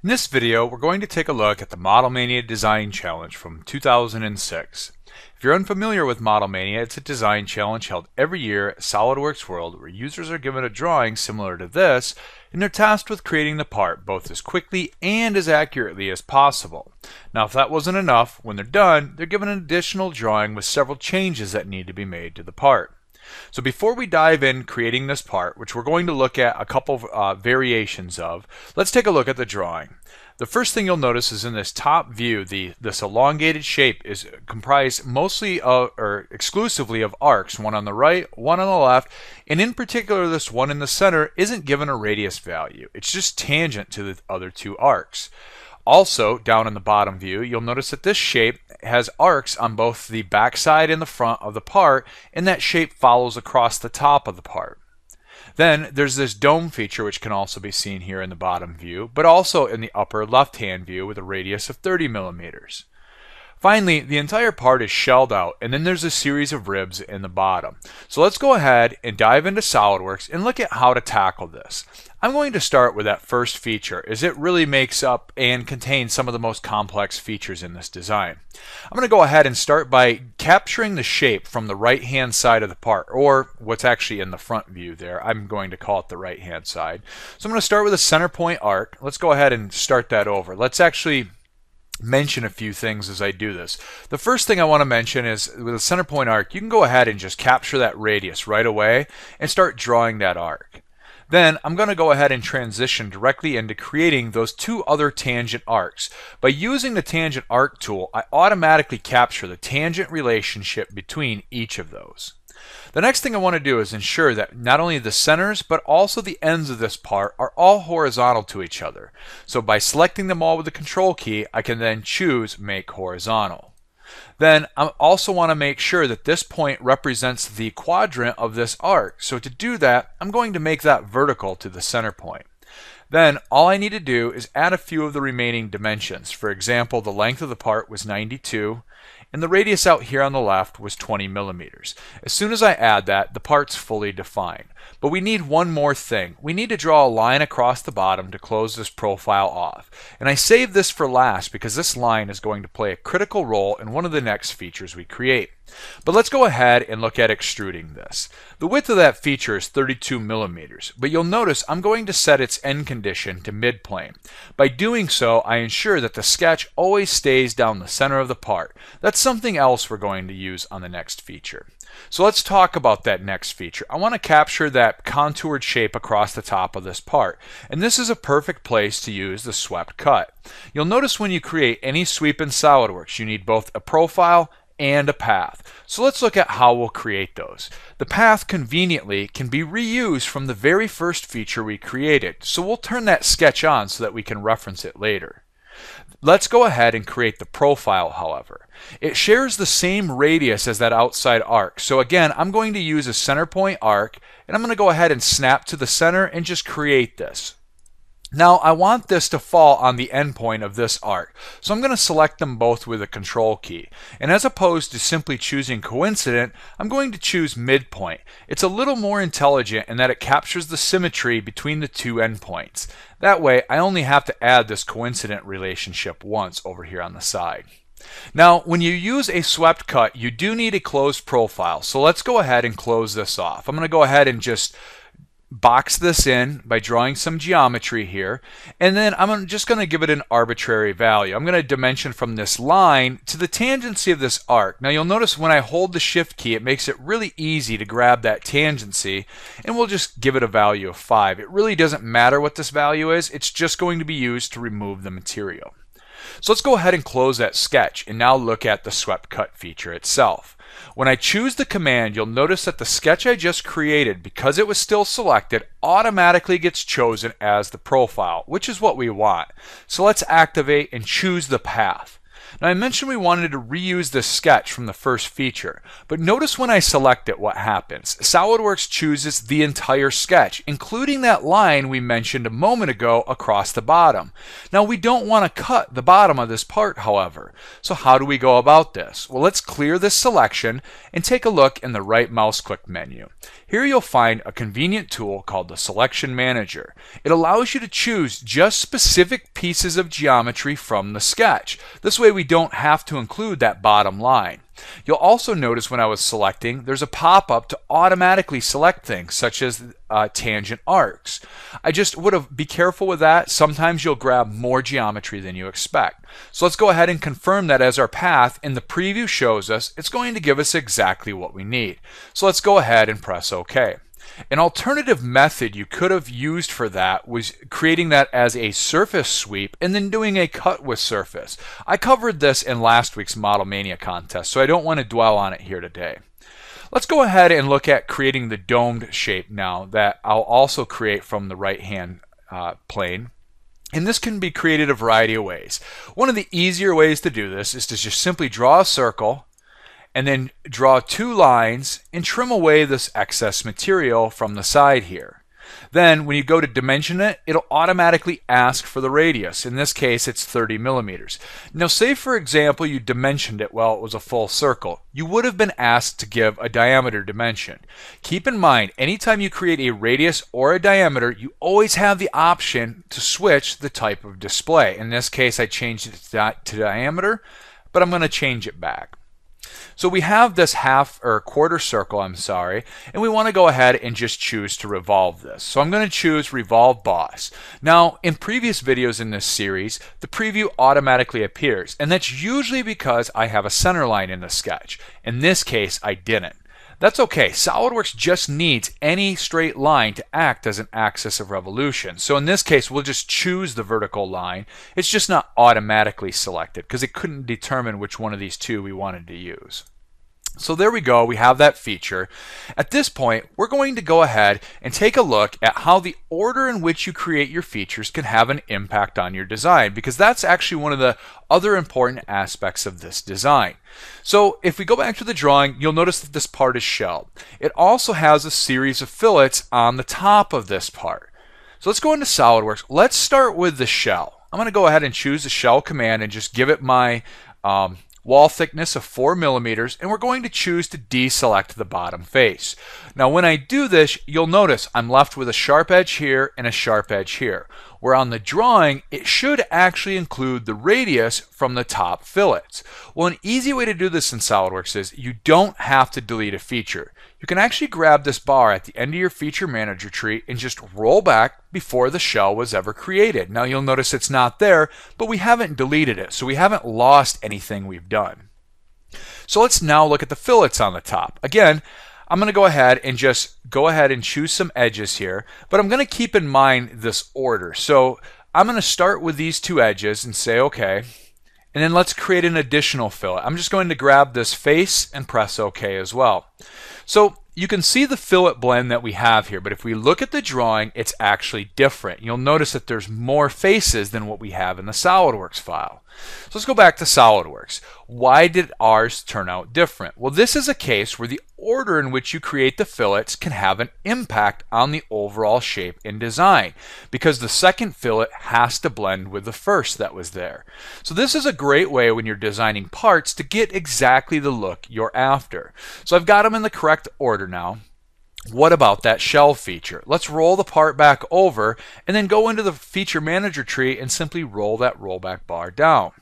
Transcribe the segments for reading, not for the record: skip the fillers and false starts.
In this video, we're going to take a look at the Model Mania Design Challenge from 2006. If you're unfamiliar with Model Mania, it's a design challenge held every year at SOLIDWORKS World where users are given a drawing similar to this and they're tasked with creating the part both as quickly and as accurately as possible. Now, if that wasn't enough, when they're done, they're given an additional drawing with several changes that need to be made to the part. So before we dive in creating this part, which we're going to look at a couple of variations of, let's take a look at the drawing. The first thing you'll notice is in this top view, this elongated shape is comprised mostly of, or exclusively of arcs, one on the right, one on the left, and in particular this one in the center isn't given a radius value. It's just tangent to the other two arcs. Also, down in the bottom view, you'll notice that this shape has arcs on both the backside and the front of the part, and that shape follows across the top of the part. Then there's this dome feature, which can also be seen here in the bottom view, but also in the upper left-hand view with a radius of 30 millimeters. Finally, the entire part is shelled out, and then there's a series of ribs in the bottom. So let's go ahead and dive into SolidWorks and look at how to tackle this. I'm going to start with that first feature, as it really makes up and contains some of the most complex features in this design. I'm going to go ahead and start by capturing the shape from the right-hand side of the part, or what's actually in the front view there. I'm going to call it the right-hand side. So I'm going to start with a center point arc. Let's go ahead and start that over. Let's actually mention a few things as I do this. The first thing I want to mention is with a center point arc, you can go ahead and just capture that radius right away and start drawing that arc. Then I'm going to go ahead and transition directly into creating those two other tangent arcs. By using the tangent arc tool, I automatically capture the tangent relationship between each of those. The next thing I want to do is ensure that not only the centers but also the ends of this part are all horizontal to each other. So by selecting them all with the control key, I can then choose Make Horizontal. Then I also want to make sure that this point represents the quadrant of this arc. So to do that, I'm going to make that vertical to the center point. Then all I need to do is add a few of the remaining dimensions. For example, the length of the part was 92 and the radius out here on the left was 20 millimeters. As soon as I add that, the part's fully defined. But we need one more thing. We need to draw a line across the bottom to close this profile off. And I save this for last because this line is going to play a critical role in one of the next features we create. But let's go ahead and look at extruding this. The width of that feature is 32 millimeters, but you'll notice I'm going to set its end condition to midplane. By doing so, I ensure that the sketch always stays down the center of the part. That's something else we're going to use on the next feature. So let's talk about that next feature. I want to capture that contoured shape across the top of this part, and this is a perfect place to use the swept cut. You'll notice when you create any sweep in SolidWorks, you need both a profile and a path. So let's look at how we'll create those. The path conveniently can be reused from the very first feature we created, so we'll turn that sketch on so that we can reference it later. Let's go ahead and create the profile, however. It shares the same radius as that outside arc. So again, I'm going to use a center point arc, and I'm going to go ahead and snap to the center and just create this. Now I want this to fall on the endpoint of this arc, so I'm going to select them both with a control key. And as opposed to simply choosing coincident, I'm going to choose midpoint. It's a little more intelligent in that it captures the symmetry between the two endpoints. That way I only have to add this coincident relationship once over here on the side. Now, when you use a swept cut, you do need a closed profile, so let's go ahead and close this off. I'm going to go ahead and just box this in by drawing some geometry here, and then I'm just going to give it an arbitrary value. I'm going to dimension from this line to the tangency of this arc. Now you'll notice when I hold the shift key, it makes it really easy to grab that tangency, and we'll just give it a value of 5. It really doesn't matter what this value is, it's just going to be used to remove the material. So let's go ahead and close that sketch and now look at the swept cut feature itself. When I choose the command, you'll notice that the sketch I just created, because it was still selected, automatically gets chosen as the profile, which is what we want. So let's activate and choose the path. Now I mentioned we wanted to reuse the sketch from the first feature, but notice when I select it what happens. SolidWorks chooses the entire sketch, including that line we mentioned a moment ago across the bottom. Now we don't want to cut the bottom of this part, however. So how do we go about this? Well, let's clear this selection and take a look in the right mouse click menu. Here you'll find a convenient tool called the Selection Manager. It allows you to choose just specific pieces of geometry from the sketch. This way we don't have to include that bottom line. You'll also notice when I was selecting, there's a pop-up to automatically select things such as tangent arcs. I just would have be careful with that. Sometimes you'll grab more geometry than you expect. So let's go ahead and confirm that as our path, and the preview shows us it's going to give us exactly what we need. So let's go ahead and press OK. An alternative method you could have used for that was creating that as a surface sweep and then doing a cut with surface. I covered this in last week's Model Mania contest, so I don't want to dwell on it here today. Let's go ahead and look at creating the domed shape now that I'll also create from the right-hand plane. And this can be created a variety of ways. One of the easier ways to do this is to just simply draw a circle and then draw two lines and trim away this excess material from the side here. Then when you go to dimension it, it'll automatically ask for the radius. In this case, it's 30 millimeters. Now say for example you dimensioned it while it was a full circle. You would have been asked to give a diameter dimension. Keep in mind, anytime you create a radius or a diameter, you always have the option to switch the type of display. In this case, I changed it to diameter, but I'm going to change it back. So we have this half or quarter circle, and we want to go ahead and just choose to revolve this. So I'm going to choose Revolve Boss. Now, in previous videos in this series, the preview automatically appears, and that's usually because I have a center line in the sketch. In this case, I didn't. That's okay. SolidWorks just needs any straight line to act as an axis of revolution. So in this case, we'll just choose the vertical line. It's just not automatically selected because it couldn't determine which one of these two we wanted to use. So there we go, we have that feature. At this point, we're going to go ahead and take a look at how the order in which you create your features can have an impact on your design, because that's actually one of the other important aspects of this design. So if we go back to the drawing, you'll notice that this part is shelled. It also has a series of fillets on the top of this part. So let's go into SolidWorks. Let's start with the shell. I'm going to go ahead and choose the shell command and just give it my wall thickness of 4 millimeters, and we're going to choose to deselect the bottom face. Now when I do this, you'll notice I'm left with a sharp edge here and a sharp edge here, where on the drawing it should actually include the radius from the top fillets. Well, an easy way to do this in SolidWorks is you don't have to delete a feature. You can actually grab this bar at the end of your feature manager tree and just roll back before the shell was ever created. Now you'll notice it's not there, but we haven't deleted it, so we haven't lost anything we've done. So let's now look at the fillets on the top. Again, I'm going to go ahead and choose some edges here, but I'm going to keep in mind this order. So I'm going to start with these two edges and say okay, and then let's create an additional fillet. I'm just going to grab this face and press OK as well. So you can see the fillet blend that we have here, but if we look at the drawing, it's actually different. You'll notice that there's more faces than what we have in the SolidWorks file. So let's go back to SolidWorks. Why did ours turn out different? Well, this is a case where the order in which you create the fillets can have an impact on the overall shape and design, because the second fillet has to blend with the first that was there. So this is a great way when you're designing parts to get exactly the look you're after. So I've got them in the correct order now. What about that shell feature? Let's roll the part back over and then go into the feature manager tree and simply roll that rollback bar down.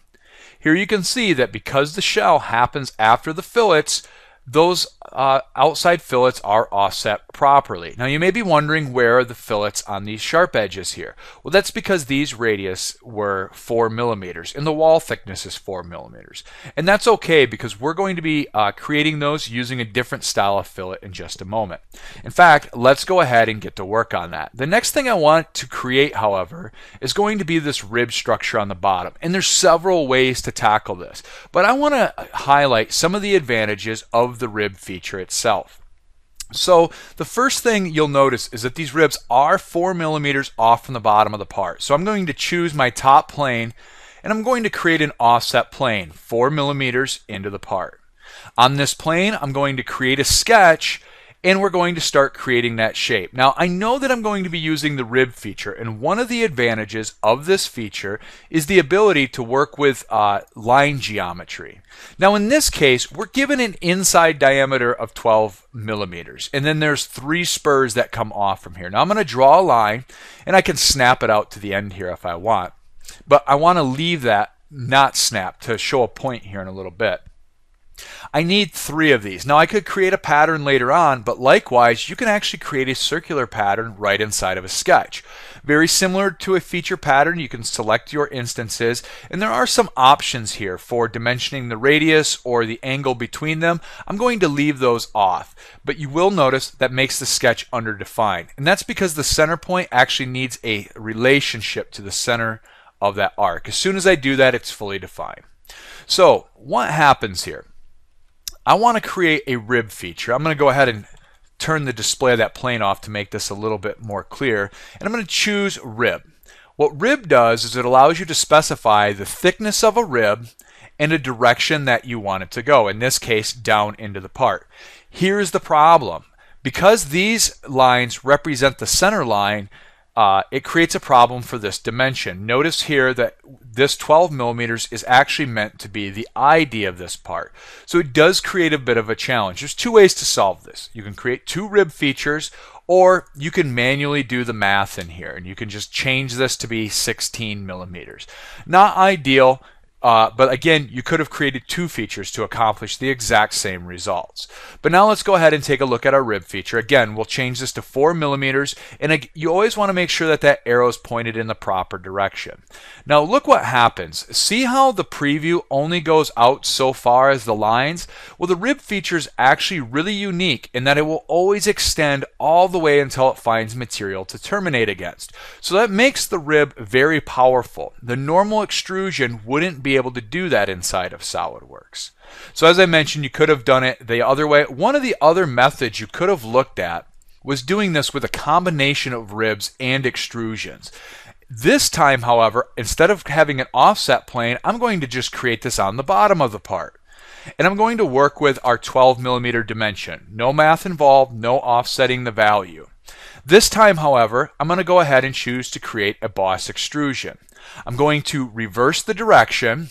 Here you can see that because the shell happens after the fillets, those outside fillets are offset properly. Now you may be wondering, where are the fillets on these sharp edges here? Well, that's because these radius were 4 millimeters and the wall thickness is 4 millimeters. And that's okay, because we're going to be creating those using a different style of fillet in just a moment. In fact, let's go ahead and get to work on that. The next thing I want to create, however, is going to be this rib structure on the bottom. And there's several ways to tackle this, but I want to highlight some of the advantages of the rib feature itself. So the first thing you'll notice is that these ribs are 4 millimeters off from the bottom of the part. So I'm going to choose my top plane and I'm going to create an offset plane 4 millimeters into the part. On this plane, I'm going to create a sketch, and we're going to start creating that shape. Now, I know that I'm going to be using the rib feature, and one of the advantages of this feature is the ability to work with line geometry. Now, in this case, we're given an inside diameter of 12 millimeters, and then there's 3 spurs that come off from here. Now, I'm going to draw a line, and I can snap it out to the end here if I want, but I want to leave that not snapped to show a point here in a little bit. I need 3 of these. Now I could create a pattern later on, but likewise you can actually create a circular pattern right inside of a sketch. Very similar to a feature pattern, you can select your instances, and there are some options here for dimensioning the radius or the angle between them. I'm going to leave those off, but you will notice that makes the sketch underdefined, and that's because the center point actually needs a relationship to the center of that arc. As soon as I do that, it's fully defined. So what happens here? I want to create a rib feature. I'm going to go ahead and turn the display of that plane off to make this a little bit more clear. And I'm going to choose rib. What rib does is it allows you to specify the thickness of a rib and a direction that you want it to go. In this case, down into the part. Here's the problem. Because these lines represent the center line, it creates a problem for this dimension. Notice here that this 12 millimeters is actually meant to be the ID of this part. So it does create a bit of a challenge. There's 2 ways to solve this. You can create 2 rib features, or you can manually do the math in here, and you can just change this to be 16 millimeters. Not ideal. But again, you could have created 2 features to accomplish the exact same results. But now let's go ahead and take a look at our rib feature. Again, we'll change this to 4 millimeters, and you always want to make sure that that arrow is pointed in the proper direction. Now look what happens. See how the preview only goes out so far as the lines? Well, the rib feature is actually really unique in that it will always extend all the way until it finds material to terminate against. So that makes the rib very powerful. The normal extrusion wouldn't be able to do that inside of SolidWorks. So as I mentioned, you could have done it the other way. One of the other methods you could have looked at was doing this with a combination of ribs and extrusions. This time, however, instead of having an offset plane, I'm going to just create this on the bottom of the part. And I'm going to work with our 12 millimeter dimension. No math involved, no offsetting the value. This time, however, I'm going to go ahead and choose to create a boss extrusion. I'm going to reverse the direction,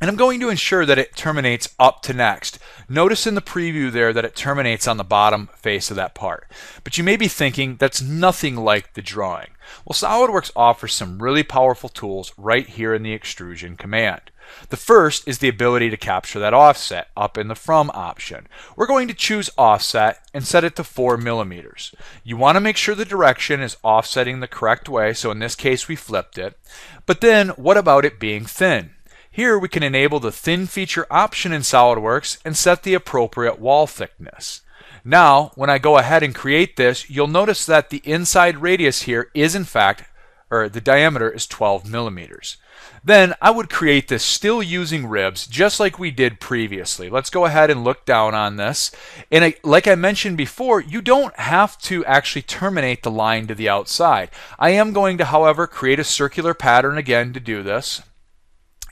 and I'm going to ensure that it terminates up to next. Notice in the preview there that it terminates on the bottom face of that part. But you may be thinking that's nothing like the drawing. Well, SolidWorks offers some really powerful tools right here in the extrusion command. The first is the ability to capture that offset up in the From option. We're going to choose Offset and set it to 4 millimeters. You want to make sure the direction is offsetting the correct way, so in this case we flipped it. But then what about it being thin? Here we can enable the Thin feature option in SolidWorks and set the appropriate wall thickness. Now, when I go ahead and create this, you'll notice that the inside radius here is in fact, or the diameter is 12 millimeters. Then I would create this still using ribs just like we did previously. Let's go ahead and look down on this. And like I mentioned before, you don't have to actually terminate the line to the outside. I am going to, however, create a circular pattern again to do this.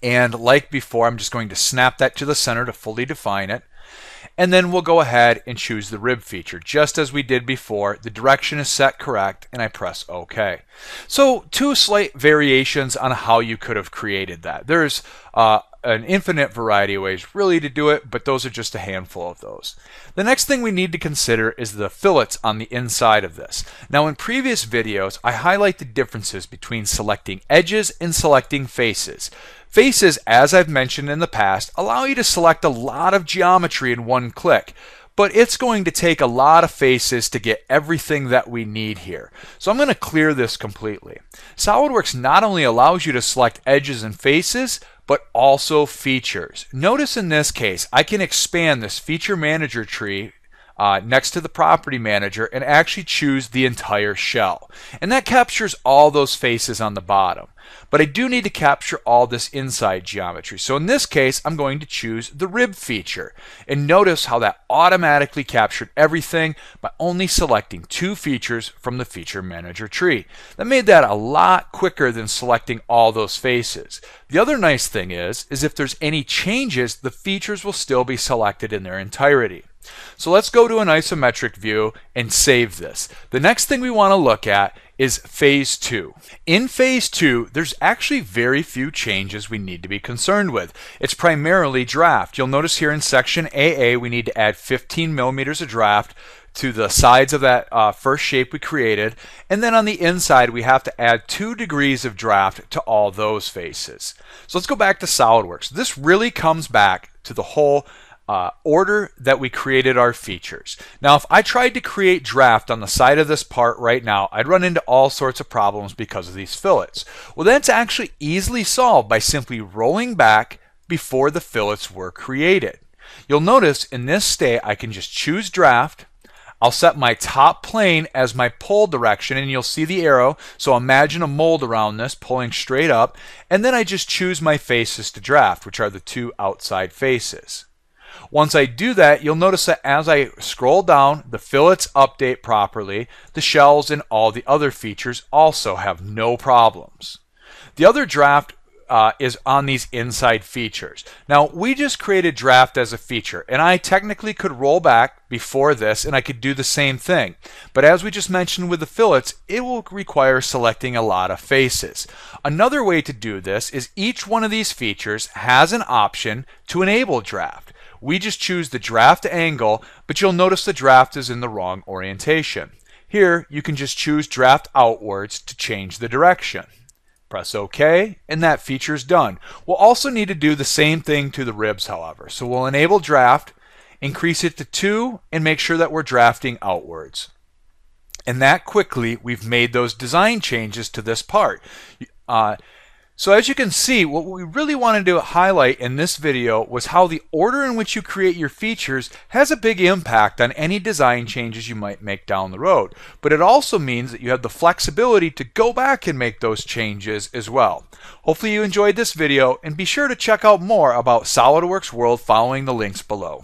And like before, I'm just going to snap that to the center to fully define it. And then we'll go ahead and choose the rib feature. Just as we did before, the direction is set correct, and I press OK. So 2 slight variations on how you could have created that. There's an infinite variety of ways really to do it, but those are just a handful of those. The next thing we need to consider is the fillets on the inside of this. Now in previous videos, I highlight the differences between selecting edges and selecting faces. Faces, as I've mentioned in the past, allow you to select a lot of geometry in one click, but it's going to take a lot of faces to get everything that we need here. So I'm going to clear this completely. SolidWorks not only allows you to select edges and faces, but also features. Notice in this case, I can expand this feature manager tree next to the property manager and actually choose the entire shell. And that captures all those faces on the bottom. But I do need to capture all this inside geometry. So in this case, I'm going to choose the rib feature. And notice how that automatically captured everything by only selecting two features from the feature manager tree. That made that a lot quicker than selecting all those faces. The other nice thing is if there's any changes, the features will still be selected in their entirety. So let's go to an isometric view and save this. The next thing we want to look at is phase 2. In phase 2, there's actually very few changes we need to be concerned with. It's primarily draft. You'll notice here in section AA, we need to add 15 millimeters of draft to the sides of that first shape we created, and then on the inside we have to add 2 degrees of draft to all those faces. So let's go back to SolidWorks. This really comes back to the whole order that we created our features. Now if I tried to create draft on the side of this part right now, I'd run into all sorts of problems because of these fillets. Well, that's actually easily solved by simply rolling back before the fillets were created. You'll notice in this state I can just choose draft. I'll set my top plane as my pull direction, and you'll see the arrow, so imagine a mold around this pulling straight up, and then I just choose my faces to draft, which are the two outside faces. Once I do that, you'll notice that as I scroll down, the fillets update properly, the shells and all the other features also have no problems. The other draft is on these inside features. Now we just created draft as a feature, and I technically could roll back before this and I could do the same thing, but as we just mentioned with the fillets, it will require selecting a lot of faces. Another way to do this is each one of these features has an option to enable draft. We just choose the draft angle, but you'll notice the draft is in the wrong orientation. Here, you can just choose draft outwards to change the direction. Press OK, and that feature is done. We'll also need to do the same thing to the ribs, however. So we'll enable draft, increase it to 2, and make sure that we're drafting outwards. And that quickly, we've made those design changes to this part. So as you can see, what we really wanted to highlight in this video was how the order in which you create your features has a big impact on any design changes you might make down the road. But it also means that you have the flexibility to go back and make those changes as well. Hopefully you enjoyed this video, and be sure to check out more about SolidWorks World following the links below.